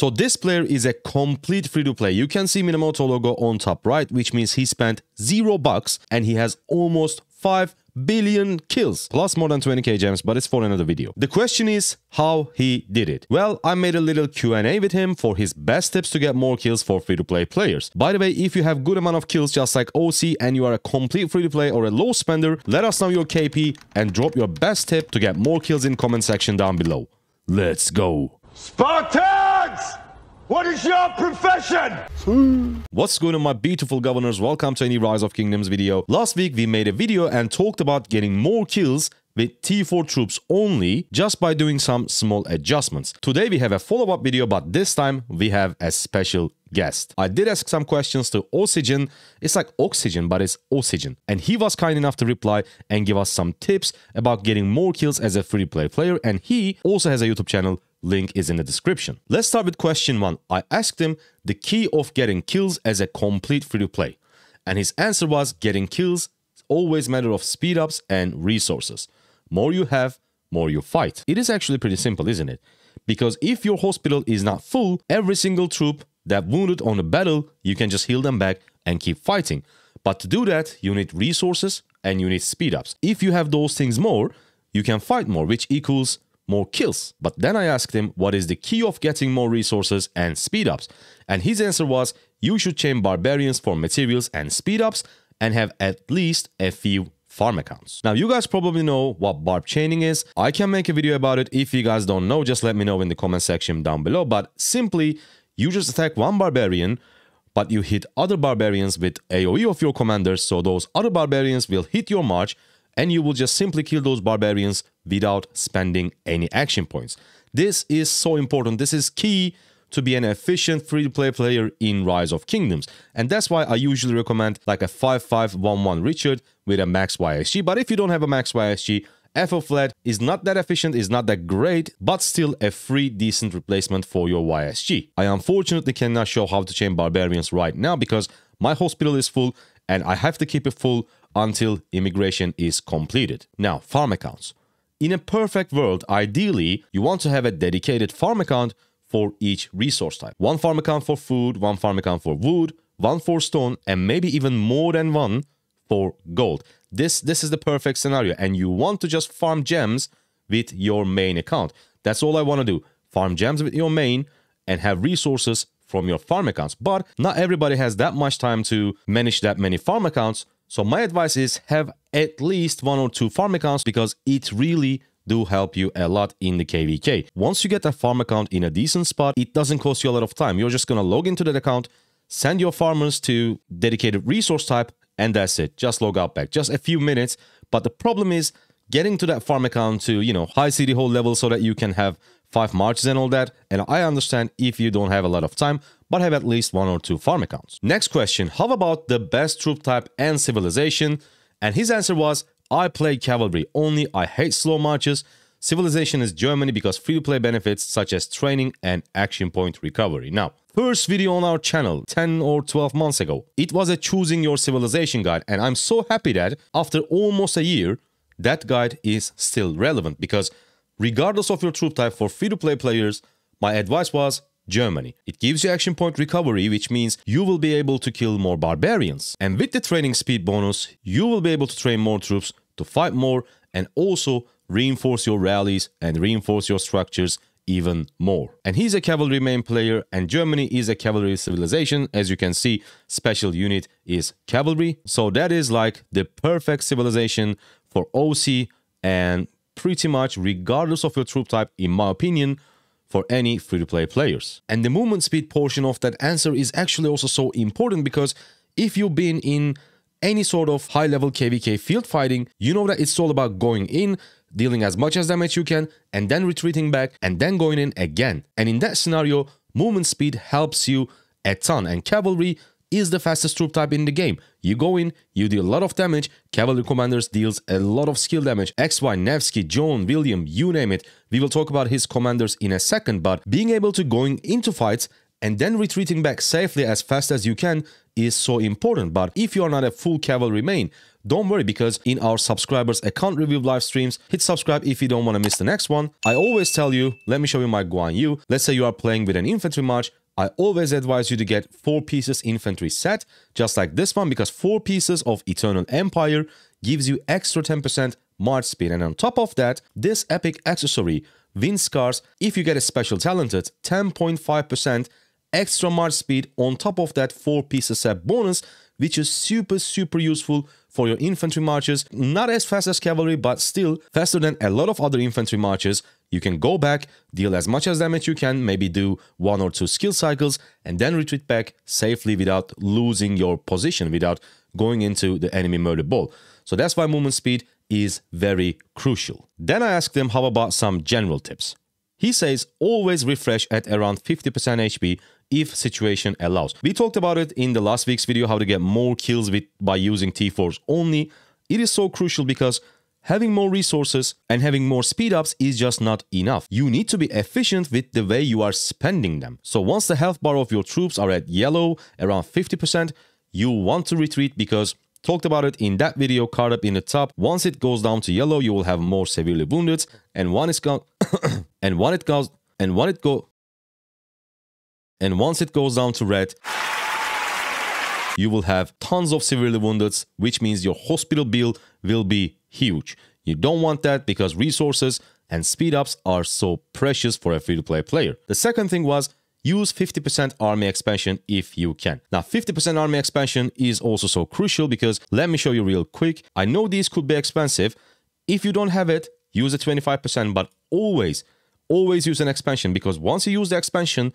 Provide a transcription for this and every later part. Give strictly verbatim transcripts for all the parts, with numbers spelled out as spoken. So this player is a complete free-to-play. You can see Minamoto logo on top right, which means he spent zero bucks and he has almost five billion kills, plus more than twenty K gems, but it's for another video. The question is how he did it. Well, I made a little Q and A with him for his best tips to get more kills for free-to-play players. By the way, if you have good amount of kills just like O C and you are a complete free-to-play or a low spender, let us know your K P and drop your best tip to get more kills in comment section down below. Let's go! Spartans! What is your profession? What's going on, my beautiful governors? Welcome to any Rise of Kingdoms video. Last week we made a video and talked about getting more kills with T four troops only just by doing some small adjustments. Today we have a follow-up video, but this time we have a special guest. I did ask some questions to Ocygen. It's like oxygen, but it's Ocygen. And he was kind enough to reply and give us some tips about getting more kills as a free-to-play player, and he also has a YouTube channel. Link is in the description. Let's start with question one. I asked him the key of getting kills as a complete free-to-play. And his answer was getting kills is always a matter of speed-ups and resources. More you have, more you fight. It is actually pretty simple, isn't it? Because if your hospital is not full, every single troop that wounded on a battle, you can just heal them back and keep fighting. But to do that, you need resources and you need speed-ups. If you have those things more, you can fight more, which equals more kills. But then I asked him what is the key of getting more resources and speed ups, and his answer was you should chain barbarians for materials and speed ups and have at least a few farm accounts. Now you guys probably know what barb chaining is. I can make a video about it. If you guys don't know, just let me know in the comment section down below. But simply you just attack one barbarian, but you hit other barbarians with A O E of your commanders, so those other barbarians will hit your march and you will just simply kill those barbarians without spending any action points. This is so important. This is key to be an efficient free-to-play player in Rise of Kingdoms. And that's why I usually recommend like a five five one one Richard with a max Y S G. But if you don't have a max Y S G, F F L E D is not that efficient, is not that great, but still a free decent replacement for your Y S G. I unfortunately cannot show how to chain barbarians right now because my hospital is full and I have to keep it full until immigration is completed. Now, farm accounts. In a perfect world, ideally, you want to have a dedicated farm account for each resource type. One farm account for food, one farm account for wood, one for stone, and maybe even more than one for gold. This, this is the perfect scenario, and you want to just farm gems with your main account. That's all I want to do. Farm gems with your main and have resources from your farm accounts. But not everybody has that much time to manage that many farm accounts. So my advice is have at least one or two farm accounts because it really do help you a lot in the K V K. Once you get a farm account in a decent spot, it doesn't cost you a lot of time. You're just going to log into that account, send your farmers to dedicated resource type, and that's it. Just log out back. Just a few minutes. But the problem is getting to that farm account to, you know, high city hall level so that you can have five marches and all that. And I understand if you don't have a lot of time, but have at least one or two farm accounts. Next question, how about the best troop type and civilization? And his answer was, I play cavalry only, I hate slow marches. Civilization is Germany because free-to-play benefits such as training and action point recovery. Now, first video on our channel ten or twelve months ago, it was a choosing your civilization guide. And I'm so happy that after almost a year, that guide is still relevant because regardless of your troop type for free-to-play players, my advice was Germany. It gives you action point recovery, which means you will be able to kill more barbarians. And with the training speed bonus, you will be able to train more troops to fight more and also reinforce your rallies and reinforce your structures even more. And he's a cavalry main player and Germany is a cavalry civilization. As you can see, special unit is cavalry. So that is like the perfect civilization for O C and pretty much regardless of your troop type, in my opinion, for any free-to-play players. And the movement speed portion of that answer is actually also so important because if you've been in any sort of high-level K V K field fighting, you know that it's all about going in, dealing as much as damage you can, and then retreating back, and then going in again. And in that scenario, movement speed helps you a ton, and cavalry is the fastest troop type in the game. You go in, you deal a lot of damage, cavalry commanders deals a lot of skill damage. X Y, Nevsky, Joan, William, you name it. We will talk about his commanders in a second, but being able to going into fights and then retreating back safely as fast as you can is so important. But if you are not a full cavalry main, Don't worry, because in our subscribers account review live streams, hit subscribe if you don't want to miss the next one. I always tell you, let me show you my Guan Yu. Let's say you are playing with an infantry march. I always advise you to get four pieces infantry set, just like this one, because four pieces of Eternal Empire gives you extra ten percent march speed. And on top of that, this epic accessory, Wind Scars, if you get a special talented, ten point five percent extra march speed on top of that four pieces set bonus, which is super, super useful for your infantry marches. Not as fast as cavalry, but still faster than a lot of other infantry marches. You can go back, deal as much as damage you can, maybe do one or two skill cycles, and then retreat back safely without losing your position, without going into the enemy murder ball. So that's why movement speed is very crucial. Then I asked him, how about some general tips? He says, always refresh at around fifty percent H P if situation allows. We talked about it in the last week's video, how to get more kills with, by using T fours only. It is so crucial because having more resources and having more speed ups is just not enough. You need to be efficient with the way you are spending them. So once the health bar of your troops are at yellow, around fifty percent, you want to retreat because, talked about it in that video, card up in the top, once it goes down to yellow, you will have more severely wounded, and one is gone and one it goes and one it go and once it goes down to red, you will have tons of severely wounded, which means your hospital bill will be huge. You don't want that because resources and speed ups are so precious for a free-to-play player. The second thing was, use fifty percent army expansion if you can. Now, fifty percent army expansion is also so crucial because, let me show you real quick. I know these could be expensive. If you don't have it, use the twenty-five percent, but always, always use an expansion, because once you use the expansion,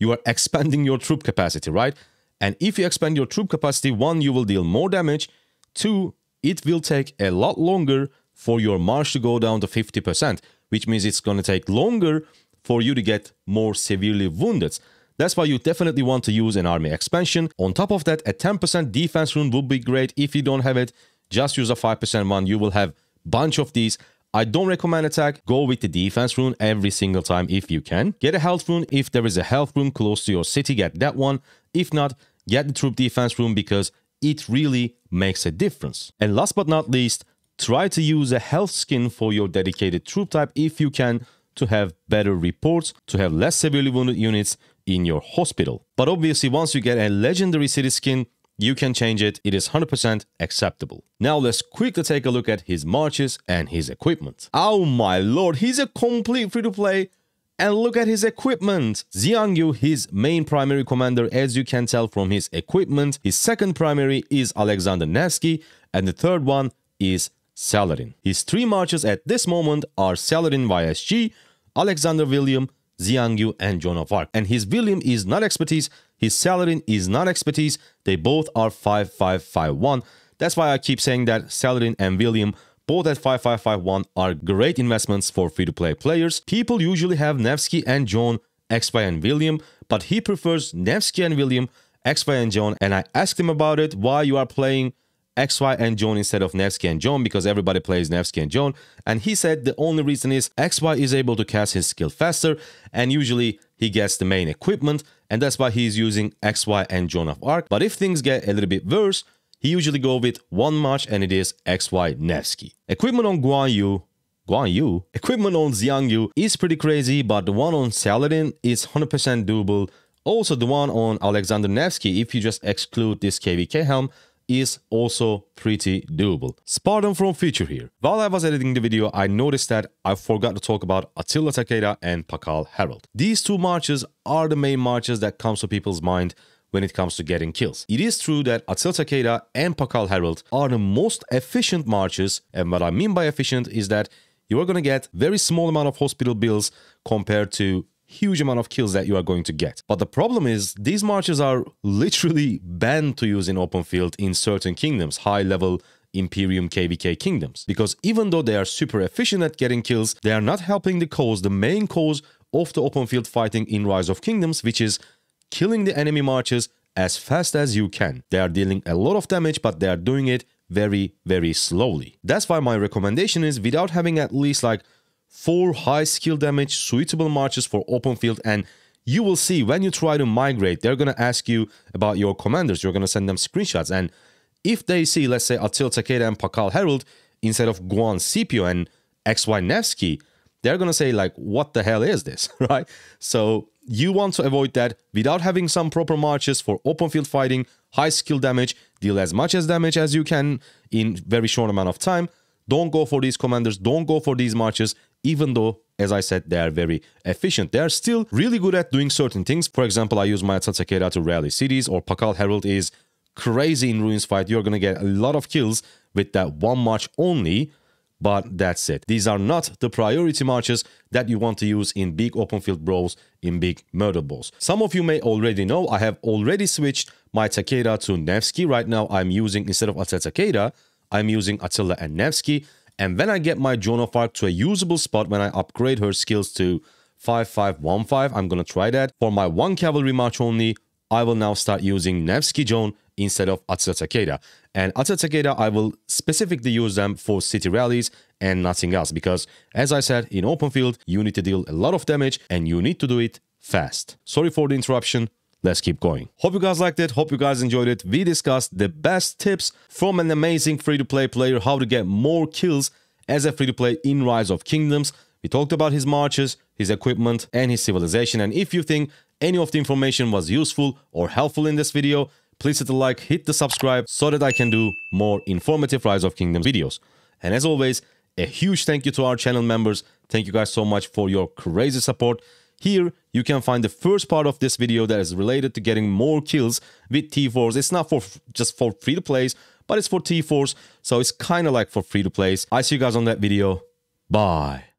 you are expanding your troop capacity, right? And if you expand your troop capacity, one, you will deal more damage. Two, it will take a lot longer for your march to go down to fifty percent, which means it's going to take longer for you to get more severely wounded. That's why you definitely want to use an army expansion. On top of that, a ten percent defense rune would be great. If you don't have it, just use a five percent one. You will have a bunch of these. I don't recommend attack. Go with the defense rune every single time if you can. Get a health rune. If there is a health rune close to your city, get that one. If not, get the troop defense rune, because it really makes a difference. And last but not least, try to use a health skin for your dedicated troop type if you can, to have better reports, to have less severely wounded units in your hospital. But obviously, once you get a legendary city skin, you can change it. It is one hundred percent acceptable. Now let's quickly take a look at his marches and his equipment. Oh my lord, he's a complete free-to-play, and look at his equipment. Ziyangyu, his main primary commander, as you can tell from his equipment. His second primary is Alexander Nevsky, and the third one is Saladin. His three marches at this moment are Saladin Y S G, Alexander William, Xiang Yu, and Joan of Arc. And his William is not expertise, his Saladin is not expertise. They both are five five five one. That's why I keep saying that Saladin and William, both at five five five one, are great investments for free-to-play players. People usually have Nevsky and Joan, X Y and William, but he prefers Nevsky and William, X Y and Joan. And I asked him about it, why you are playing X Y and Joan instead of Nevsky and Joan, because everybody plays Nevsky and Joan. And he said the only reason is X Y is able to cast his skill faster, and usually he gets the main equipment, and that's why he's using X Y and Joan of Arc. But if things get a little bit worse, he usually go with one march, and it is X Y Nevsky. Equipment on Guan Yu, Guan Yu? Equipment on Xiang Yu is pretty crazy, but the one on Saladin is one hundred percent doable. Also, the one on Alexander Nevsky, if you just exclude this K V K helm, is also pretty doable. Spartan from future here. While I was editing the video, I noticed that I forgot to talk about Attila Takeda and Pakal Harald. These two marches are the main marches that comes to people's mind when it comes to getting kills. It is true that Attila Takeda and Pakal Harald are the most efficient marches, and what I mean by efficient is that you are going to get very small amount of hospital bills compared to huge amount of kills that you are going to get. But the problem is, these marches are literally banned to use in open field in certain kingdoms, high level Imperium K V K kingdoms, because even though they are super efficient at getting kills, they are not helping the cause, the main cause of the open field fighting in Rise of Kingdoms, which is killing the enemy marches as fast as you can. They are dealing a lot of damage, but they are doing it very, very slowly. That's why my recommendation is, without having at least like four high skill damage suitable marches for open field, and you will see when you try to migrate, they're going to ask you about your commanders. You're going to send them screenshots, and if they see, let's say, Attila Takeda and Pakal Harald instead of Guan, Scipio, and X Y Nevsky, they're going to say, like, what the hell is this, right? So you want to avoid that without having some proper marches for open field fighting, high skill damage, deal as much as damage as you can in very short amount of time. Don't go for these commanders, don't go for these marches, even though, as I said, they are very efficient. They are still really good at doing certain things. For example, I use my Attila Takeda to rally cities, or Pakal Harald is crazy in ruins fight. You're going to get a lot of kills with that one march only. But that's it. These are not the priority marches that you want to use in big open field brawls, in big murder brawls. Some of you may already know, I have already switched my Takeda to Nevsky. Right now I'm using, instead of Attila Takeda, I'm using Attila and Nevsky. And when I get my Joan of Arc to a usable spot, when I upgrade her skills to five five one five, I'm going to try that. For my one cavalry march only, I will now start using Nevsky Joan instead of Attila Takeda. And Attila Takeda, I will specifically use them for city rallies and nothing else. Because, as I said, in open field, you need to deal a lot of damage and you need to do it fast. Sorry for the interruption. Let's keep going. Hope you guys liked it. Hope you guys enjoyed it. We discussed the best tips from an amazing free-to-play player, how to get more kills as a free-to-play in Rise of Kingdoms. We talked about his marches, his equipment, and his civilization. And if you think any of the information was useful or helpful in this video, please hit the like, hit the subscribe, so that I can do more informative Rise of Kingdoms videos. And as always, a huge thank you to our channel members. Thank you guys so much for your crazy support. Here, you can find the first part of this video that is related to getting more kills with T fours. It's not for just for free-to-plays, but it's for T fours, so it's kind of like for free-to-plays. I see you guys on that video. Bye.